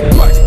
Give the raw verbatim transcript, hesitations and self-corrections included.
Big Mike.